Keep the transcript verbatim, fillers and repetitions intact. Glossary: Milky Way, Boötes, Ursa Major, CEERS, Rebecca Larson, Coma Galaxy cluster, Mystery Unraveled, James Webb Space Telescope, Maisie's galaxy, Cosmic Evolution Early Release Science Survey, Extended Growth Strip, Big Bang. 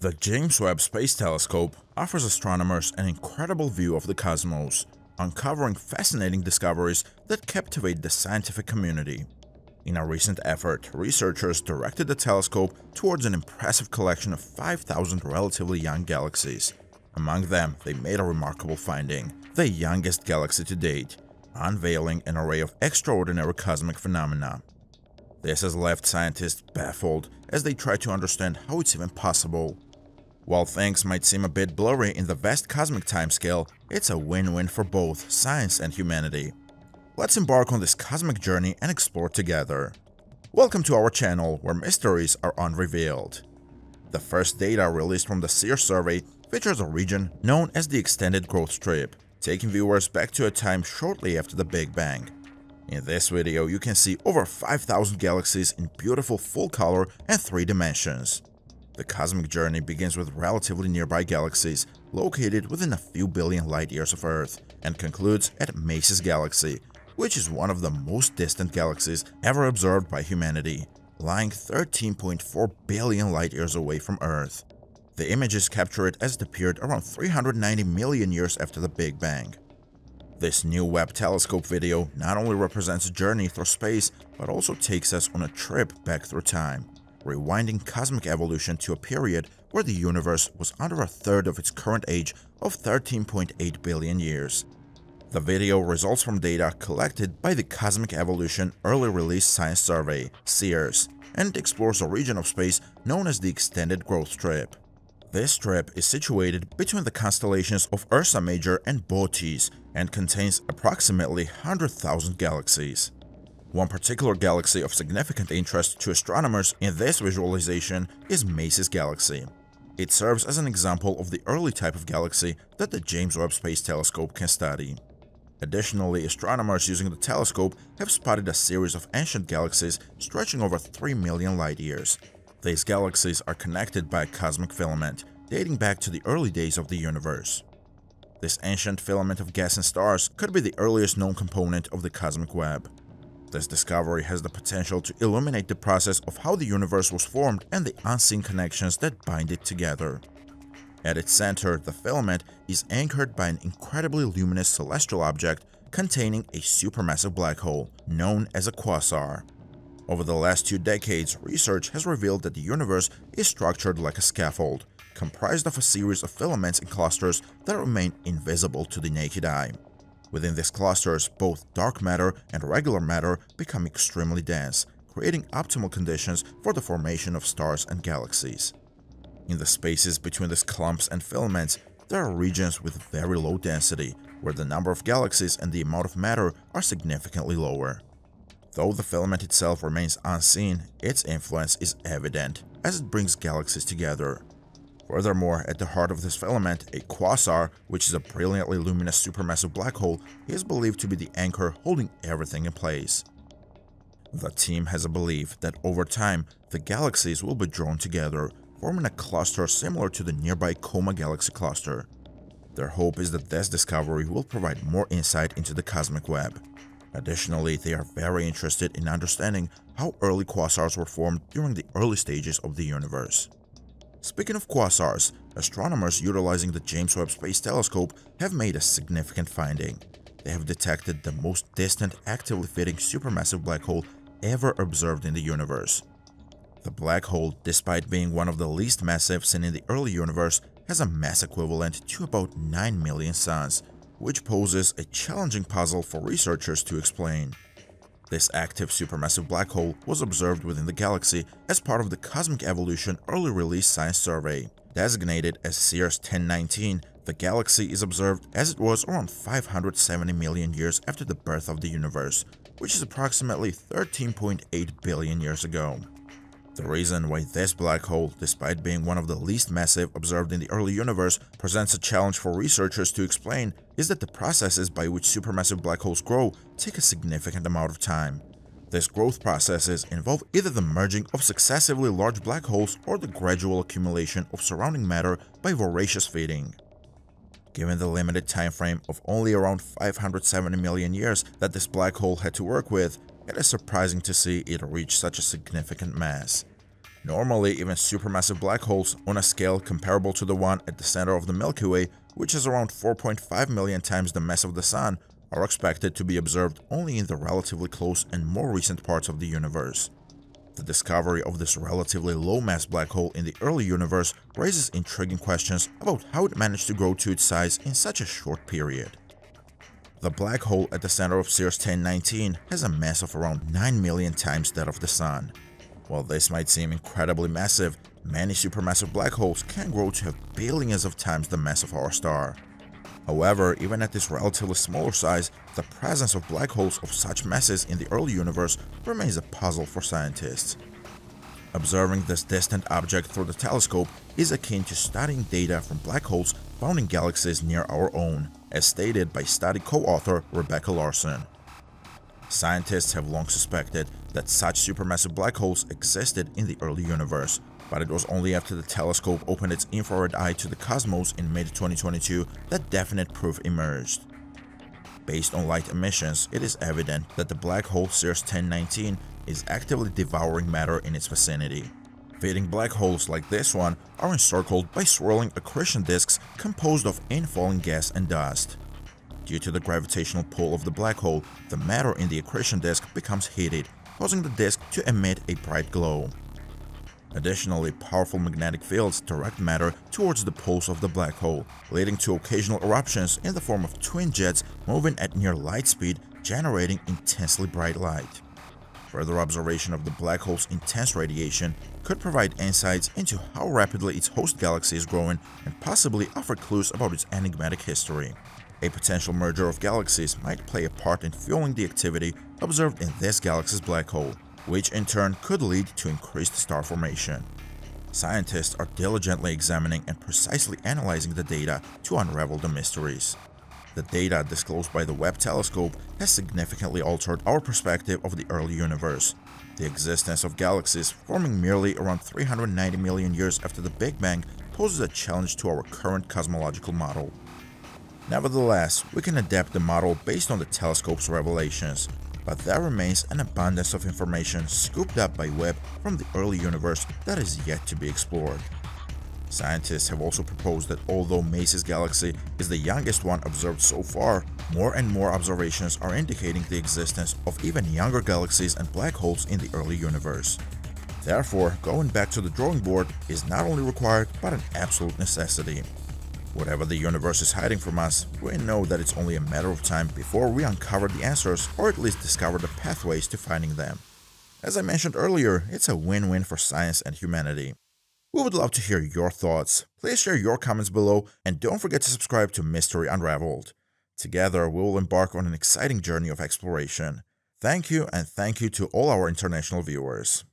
The James Webb Space Telescope offers astronomers an incredible view of the cosmos, uncovering fascinating discoveries that captivate the scientific community. In a recent effort, researchers directed the telescope towards an impressive collection of five thousand relatively young galaxies. Among them, they made a remarkable finding – the youngest galaxy to date, unveiling an array of extraordinary cosmic phenomena. This has left scientists baffled as they try to understand how it's even possible. While things might seem a bit blurry in the vast cosmic timescale, it's a win-win for both science and humanity. Let's embark on this cosmic journey and explore together. Welcome to our channel, where mysteries are unrevealed. The first data released from the CEERS survey features a region known as the Extended Growth Strip, taking viewers back to a time shortly after the Big Bang. In this video, you can see over five thousand galaxies in beautiful full color and three dimensions. The cosmic journey begins with relatively nearby galaxies, located within a few billion light-years of Earth, and concludes at Maisie's galaxy, which is one of the most distant galaxies ever observed by humanity, lying thirteen point four billion light-years away from Earth. The images capture it as it appeared around three hundred ninety million years after the Big Bang. This new Webb telescope video not only represents a journey through space, but also takes us on a trip back through time, rewinding cosmic evolution to a period where the universe was under a third of its current age of thirteen point eight billion years. The video results from data collected by the Cosmic Evolution Early Release Science Survey, CEERS, and explores a region of space known as the Extended Growth Strip. This strip is situated between the constellations of Ursa Major and Boötes and contains approximately one hundred thousand galaxies. One particular galaxy of significant interest to astronomers in this visualization is Maisie's galaxy. It serves as an example of the early type of galaxy that the James Webb Space Telescope can study. Additionally, astronomers using the telescope have spotted a series of ancient galaxies stretching over three million light-years. These galaxies are connected by a cosmic filament, dating back to the early days of the universe. This ancient filament of gas and stars could be the earliest known component of the cosmic web. This discovery has the potential to illuminate the process of how the universe was formed and the unseen connections that bind it together. At its center, the filament is anchored by an incredibly luminous celestial object containing a supermassive black hole, known as a quasar. Over the last two decades, research has revealed that the universe is structured like a scaffold, comprised of a series of filaments and clusters that remain invisible to the naked eye. Within these clusters, both dark matter and regular matter become extremely dense, creating optimal conditions for the formation of stars and galaxies. In the spaces between these clumps and filaments, there are regions with very low density, where the number of galaxies and the amount of matter are significantly lower. Though the filament itself remains unseen, its influence is evident, as it brings galaxies together. Furthermore, at the heart of this filament, a quasar, which is a brilliantly luminous supermassive black hole, is believed to be the anchor holding everything in place. The team has a belief that over time, the galaxies will be drawn together, forming a cluster similar to the nearby Coma Galaxy cluster. Their hope is that this discovery will provide more insight into the cosmic web. Additionally, they are very interested in understanding how early quasars were formed during the early stages of the universe. Speaking of quasars, astronomers utilizing the James Webb Space Telescope have made a significant finding. They have detected the most distant actively fitting supermassive black hole ever observed in the universe. The black hole, despite being one of the least massive seen in the early universe, has a mass equivalent to about nine million suns, which poses a challenging puzzle for researchers to explain. This active supermassive black hole was observed within the galaxy as part of the Cosmic Evolution Early Release Science Survey. Designated as CEERS ten nineteen, the galaxy is observed as it was around five hundred seventy million years after the birth of the universe, which is approximately thirteen point eight billion years ago. The reason why this black hole, despite being one of the least massive observed in the early universe, presents a challenge for researchers to explain is that the processes by which supermassive black holes grow take a significant amount of time. These growth processes involve either the merging of successively large black holes or the gradual accumulation of surrounding matter by voracious feeding. Given the limited time frame of only around five hundred seventy million years that this black hole had to work with, it is surprising to see it reach such a significant mass. normally even supermassive black holes on a scale comparable to the one at the center of the Milky Way, which is around four point five million times the mass of the Sun, are expected to be observed only in the relatively close and more recent parts of the universe. The discovery of this relatively low-mass black hole in the early universe raises intriguing questions about how it managed to grow to its size in such a short period. The black hole at the center of CEERS ten nineteen has a mass of around nine million times that of the Sun. While this might seem incredibly massive, many supermassive black holes can grow to have billions of times the mass of our star. However, even at this relatively smaller size, the presence of black holes of such masses in the early universe remains a puzzle for scientists. Observing this distant object through the telescope is akin to studying data from black holes found in galaxies near our own, as stated by study co-author Rebecca Larson. Scientists have long suspected that such supermassive black holes existed in the early universe, but it was only after the telescope opened its infrared eye to the cosmos in mid twenty twenty-two that definite proof emerged. Based on light emissions, it is evident that the black hole CEERS ten nineteen is actively devouring matter in its vicinity. Fading black holes like this one are encircled by swirling accretion disks composed of infalling gas and dust. Due to the gravitational pull of the black hole, the matter in the accretion disk becomes heated, causing the disk to emit a bright glow. Additionally, powerful magnetic fields direct matter towards the poles of the black hole, leading to occasional eruptions in the form of twin jets moving at near light speed, generating intensely bright light. Further observation of the black hole's intense radiation could provide insights into how rapidly its host galaxy is growing and possibly offer clues about its enigmatic history. A potential merger of galaxies might play a part in fueling the activity observed in this galaxy's black hole, which in turn could lead to increased star formation. Scientists are diligently examining and precisely analyzing the data to unravel the mysteries. The data disclosed by the Webb telescope has significantly altered our perspective of the early universe. The existence of galaxies forming merely around three hundred ninety million years after the Big Bang poses a challenge to our current cosmological model. Nevertheless, we can adapt the model based on the telescope's revelations, but there remains an abundance of information scooped up by Webb from the early universe that is yet to be explored. Scientists have also proposed that although Maisie's galaxy is the youngest one observed so far, more and more observations are indicating the existence of even younger galaxies and black holes in the early universe. Therefore, going back to the drawing board is not only required but an absolute necessity. Whatever the universe is hiding from us, we know that it's only a matter of time before we uncover the answers or at least discover the pathways to finding them. As I mentioned earlier, it's a win-win for science and humanity. We would love to hear your thoughts. Please share your comments below and don't forget to subscribe to Mystery Unraveled. Together, we will embark on an exciting journey of exploration. Thank you, and thank you to all our international viewers.